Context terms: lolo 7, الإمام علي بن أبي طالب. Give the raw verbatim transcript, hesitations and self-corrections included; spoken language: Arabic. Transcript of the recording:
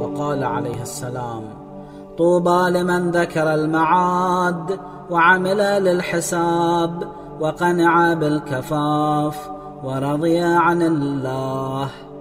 وقال عليه السلام: طوبى لمن ذكر المعاد وعمل للحساب وقنع بالكفاف ورضي عن الله.